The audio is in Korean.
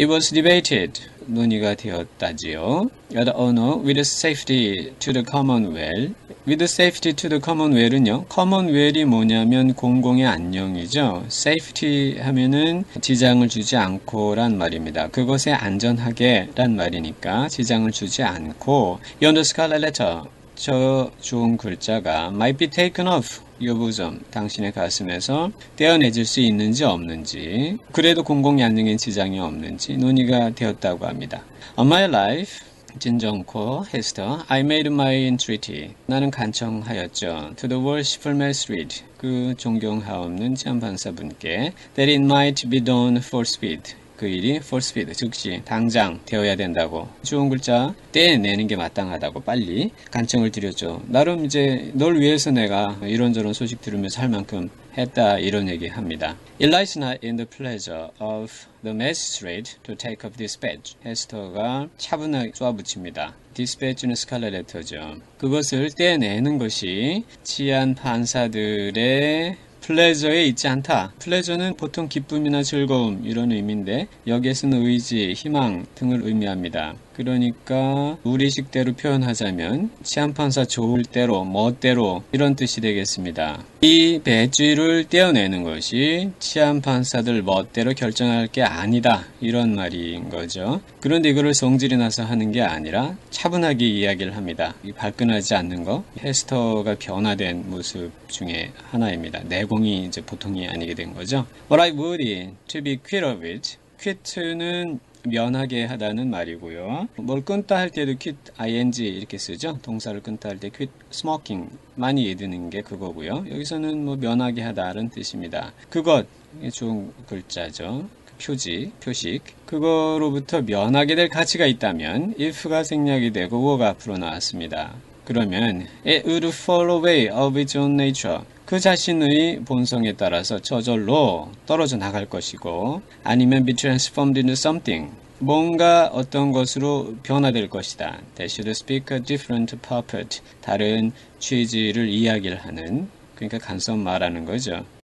It was debated. 논의가 되었다지요. The honor with safety to the commonweal. With safety to the commonweal은요. commonweal이 뭐냐면 공공의 안녕이죠. safety 하면은 지장을 주지 않고란 말입니다. 그것에 안전하게 란 말이니까 지장을 주지 않고 The Scarlet Letter. 저 좋은 글자가 might be taken off. 요부점, 당신의 가슴에서 떼어내질 수 있는지 없는지, 그래도 공공의 안녕에 지장이 없는지 논의가 되었다고 합니다. On my life, 진정코, Hester, I made my entreaty. 나는 간청하였죠. To the worshipful magistrate, 그 존경하옵는 재판사분께, that it might be done forthwith. 그 일이 forthwith, 즉시 당장 되어야 된다고, 좋은 글자 떼내는 게 마땅하다고 빨리 간청을 드렸죠. 나름 이제 널 위해서 내가 이런저런 소식 들으면서 할 만큼 했다, 이런 얘기합니다. It lies not in the pleasure of the magistrate to take up dispatch. 헤스터가 차분하게 쏘아붙입니다. dispatch는 스칼렛 레터죠. 그것을 떼내는 것이 치안 판사들의 플레저에 있지 않다. 플레저는 보통 기쁨이나 즐거움 이런 의미인데 여기에서는 의지, 희망 등을 의미합니다. 그러니까 우리식대로 표현하자면 치안판사 좋을 대로, 멋대로 이런 뜻이 되겠습니다. 이 배지를 떼어내는 것이 치안판사들 멋대로 결정할 게 아니다, 이런 말인 거죠. 그런데 이거를 성질이 나서 하는 게 아니라 차분하게 이야기를 합니다. 이 발끈하지 않는 거, 헤스터가 변화된 모습 중에 하나입니다. 내공이 이제 보통이 아니게 된 거죠. What I would to be quit of it. quit는 면하게 하다는 말이고요. 뭘 끊다 할 때도 quit, ing 이렇게 쓰죠. 동사를 끊다 할 때 quit smoking 많이 드는 게 그거고요. 여기서는 뭐 면하게 하다는 뜻입니다. 그것, 좋은 글자죠. 표지, 표식. 그거로부터 면하게 될 가치가 있다면 if가 생략이 되고 wo가 앞으로 나왔습니다. 그러면 it would fall away of its own nature. 그 자신의 본성에 따라서 저절로 떨어져 나갈 것이고, 아니면 be transformed into something. 뭔가 어떤 것으로 변화될 것이다. They should speak a different purport. 다른 취지를 이야기를 하는, 그러니까 간섭 말하는 거죠.